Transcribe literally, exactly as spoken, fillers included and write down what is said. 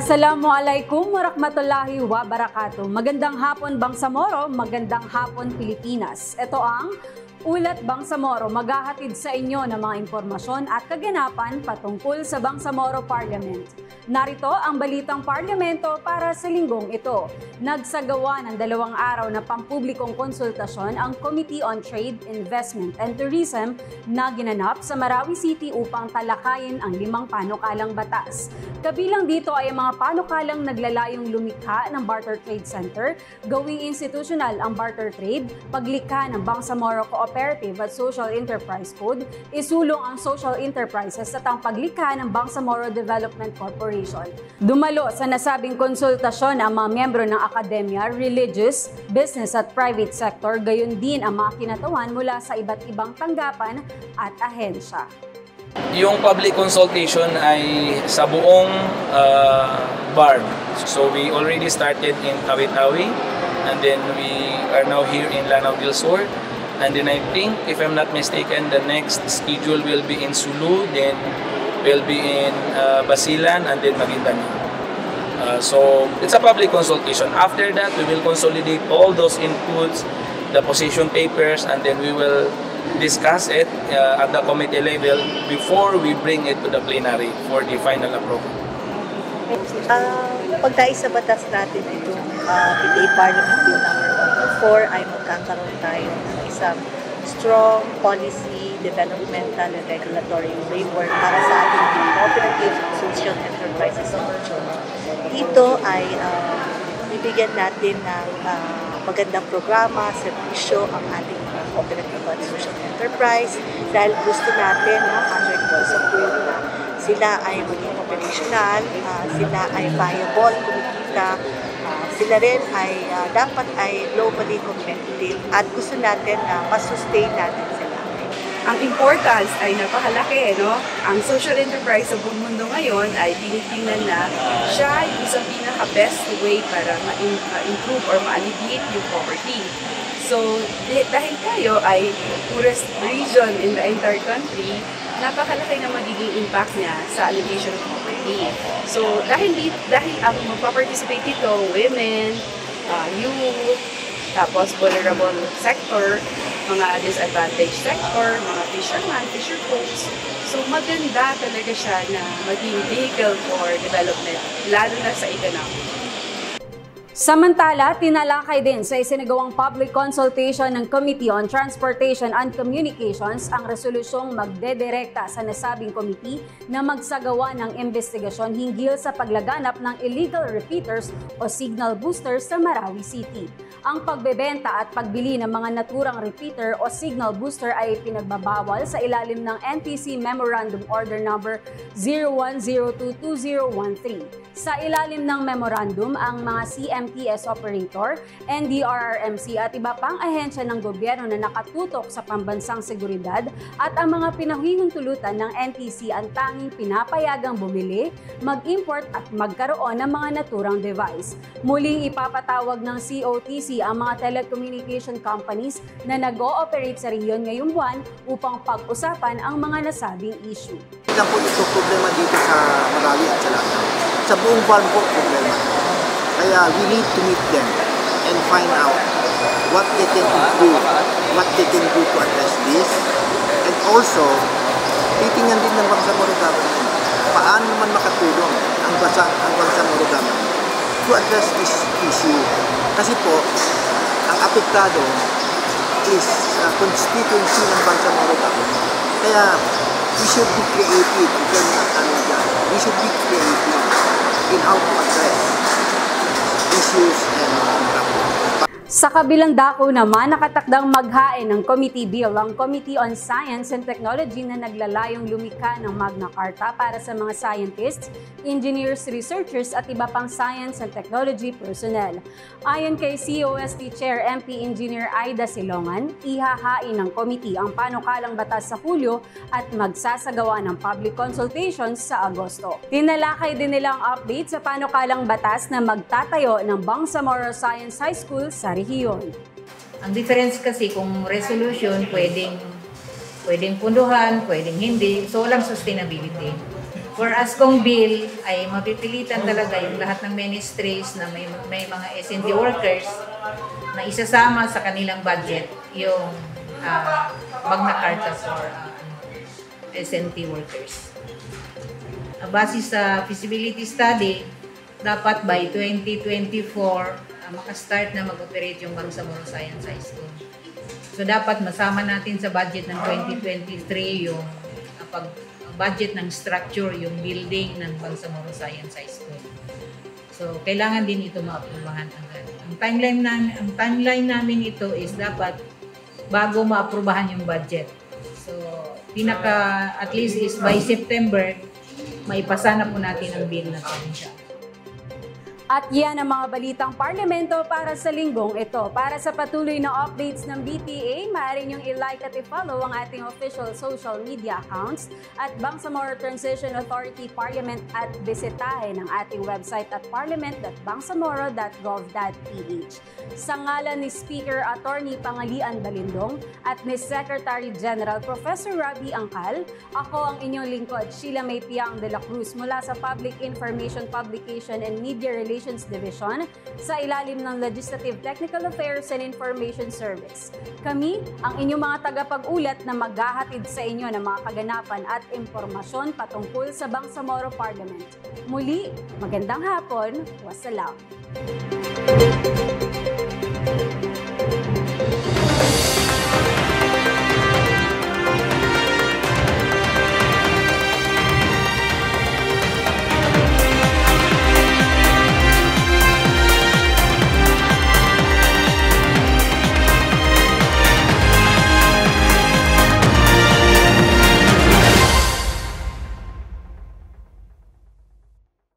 Assalamualaikum warahmatullahi wabarakatuh. Magandang hapon Bangsamoro, magandang hapon Pilipinas. Ito ang Ulat Bangsamoro, maghahatid sa inyo ng mga impormasyon at kaganapan patungkol sa Bangsamoro Parliament. Narito ang balitang parlamento para sa linggong ito. Nagsagawa ng dalawang araw na pampublikong konsultasyon ang Committee on Trade, Investment and Tourism na ginanap sa Marawi City upang talakayin ang limang panukalang batas. Kabilang dito ay mga panukalang naglalayong lumikha ng Barter Trade Center, gawing institutional ang barter trade, paglikha ng Bangsamoro Cooperative at Social Enterprise Code, isulong ang social enterprises at ang paglikha ng Bangsamoro Development Corporation. Dumalo sa nasabing konsultasyon ang mga miyembro ng akademya, religious, business at private sector, gayon din ang mga kinatawan mula sa iba't ibang tanggapan at ahensya. Yung public consultation ay sa buong uh, barb. So we already started in Tawi-Tawi and then we are now here in Lanao del Sur. And then I think, if I'm not mistaken, the next schedule will be in Sulu, then will be in uh, Basilan, and then Maguindanao. Uh, so it's a public consultation. After that, we will consolidate all those inputs, the position papers, and then we will discuss it uh, at the committee level before we bring it to the plenary for the final approval. Uh, pagdahil sa batas natin ito, uh, P T A Parliament Bill number one oh four, ay magkakaroon tayo ng isang strong policy, developmental, and regulatory framework para sa ating cooperative, social enterprises and culture. Dito ay uh, bibigyan natin ng uh, magandang programa, servisyo ang ating uh, cooperative and social enterprise dahil gusto natin na uh, under the laws of growth na sila ay maging operational, uh, sila ay viable, kumikita, uh, sila rin ay uh, dapat ay globally competitive at gusto natin na uh, masustain natin sila. Ang importance ay napakalaki, no? Ang social enterprise sa buong mundo ngayon ay tinitingnan na siya yung isang pinaka-best way para ma-improve or ma-alleviate yung poverty. So, dahil tayo ay poorest region in the entire country, napakalaki na magiging impact niya sa alleviation of poverty. So, dahil, dahil ang magpa-participate dito, women, uh, youth, tapos vulnerable sector, mga disadvantaged sector, mga fisherman, fisher folks. So maganda talaga siya na maging vehicle for development, lalo na sa economic. Samantala, tinalakay din sa isinagawang public consultation ng Committee on Transportation and Communications ang resolusyong magdedirekta sa nasabing committee na magsagawa ng investigasyon hinggil sa paglaganap ng illegal repeaters o signal boosters sa Marawi City. Ang pagbebenta at pagbili ng mga naturang repeater o signal booster ay pinagbabawal sa ilalim ng N T C Memorandum Order number zero one zero two two zero one three. Sa ilalim ng memorandum, ang mga C M T S Operator, N D R R M C at iba pang ahensya ng gobyerno na nakatutok sa pambansang seguridad at ang mga pinahihintulutan ng N T C ang tanging pinapayagang bumili, mag-import at magkaroon ng mga naturang device. Muling ipapatawag ng C O T C ang mga telecommunication companies na nag-ooperate sa rehiyon ngayong buwan upang pag-usapan ang mga nasabing issue. Ito po ito problema dito sa Marawi at sa Lanao. Sa buong farm po problema. Kaya we need to meet them and find out what they can improve, what they can do to address this. And also, titingnan din ng Bangsamoro government, paano naman makatulong ang bansa ang Bangsamoro government to address this issue. Kasi po, ang apektado is uh, constituency ng Bangsamoro government. Kaya, we should be creative in terms of Canada. We should be creative in how to address issues and problems. Sa kabilang dako naman, nakatakdang maghain ng committee bill ang Committee on Science and Technology na naglalayong lumikha ng Magna Carta para sa mga scientists, engineers, researchers at iba pang science and technology personnel. Ayon kay C O S T Chair M P Engineer Aida Silongan, ihahain ng committee ang panukalang batas sa Hulyo at magsasagawa ng public consultations sa Agosto. Tinalakay din nilang update sa panukalang batas na magtatayo ng Bangsamoro Science High School sa rehiyon. Ang difference kasi kung resolution, pwedeng, pwedeng punduhan, pwedeng hindi. So, walang sustainability. Whereas kung bill ay mapipilitan talaga yung lahat ng ministries na may, may mga S and D workers na isasama sa kanilang budget yung uh, Magna Carta for uh, S and D workers. Uh, base sa feasibility study, dapat by twenty twenty-four uh, makastart na mag-operate yung Bangsamoro Science High School. So dapat masama natin sa budget ng twenty twenty-three yung uh, pag budget ng structure, yung building ng Bangsamoro Science High School. So, kailangan din ito maaprubahan agad. Ang timeline namin, ang timeline namin ito is dapat bago maaprubahan yung budget. So, pinaka at least is by September, maipasa na po natin ang bill na siya. At yan ang mga balitang parlamento para sa linggong ito. Para sa patuloy na updates ng B T A, maaaring niyong i-like at i-follow ang ating official social media accounts at Bangsamoro Transition Authority Parliament at bisitahin ang ating website at parliament dot bangsamoro dot gov dot p h. Sa ngalan ni Speaker Attorney Pangalian Balindong at ni Secretary General Professor Rabih Angkal, ako ang inyong lingkod, Sheila May Piang de la Cruz, mula sa Public Information, Publication and Media Relations Division sa ilalim ng Legislative Technical Affairs and Information Service. Kami, ang inyong mga tagapag-ulat na maghahatid sa inyo ng mga kaganapan at impormasyon patungkol sa Bangsamoro Parliament. Muli, magandang hapon. Wassalam.